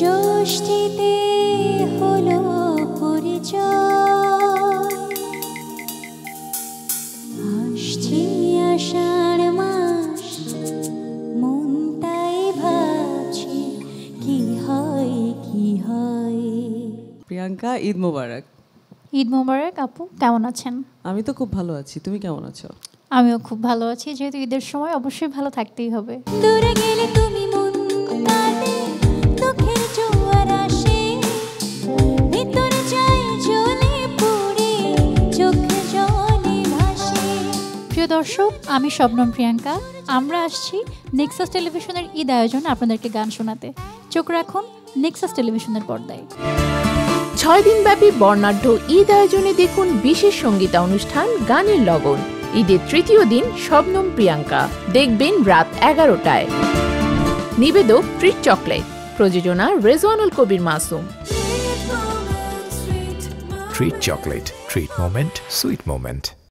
জ্যোষ্ঠীতে হলো পরিচয়, আসছে আষাঢ় মাস, মন তাই ভাবছে কি হয় কি হয়। প্রিয়াঙ্কা, ঈদ মোবারক। ঈদ মোবারক আপু, কেমন আছেন? আমি তো খুব ভালো আছি, তুমি কেমন আছো? আমিও খুব ভালো আছি, যেহেতু ঈদের সময় অবশ্যই ভালো থাকতেই হবে। দূরে গেলে তুমি মন কাঁদে, দুঃখের জোয়ার আসে, ভিতরে যায় জ্বলে পুড়ে, চোখে জলে ভাসে। প্রিয় দর্শক, আমি শবনম প্রিয়াঙ্কা, আমরা আসছি নিক্সাস টেলিভিশনের ঈদ আয়োজনে আপনাদেরকে গান শোনাতে। চোখ রাখুন নিক্সাস টেলিভিশনের পর্দায়। ৬ দিনব্যাপী বর্ণাঢ্য ঈদ আয়োজনে দেখুন বিশেষ সঙ্গীতা অনুষ্ঠান গানের লগন। ঈদের ৩য় দিন শবনম প্রিয়াঙ্কা দেখবেন রাত ১১টায়। নিবেদক ট্রিট চকলেট, প্রযোজনা Rezwanul Kabir Masum. Treat chocolate, treat moment, sweet moment.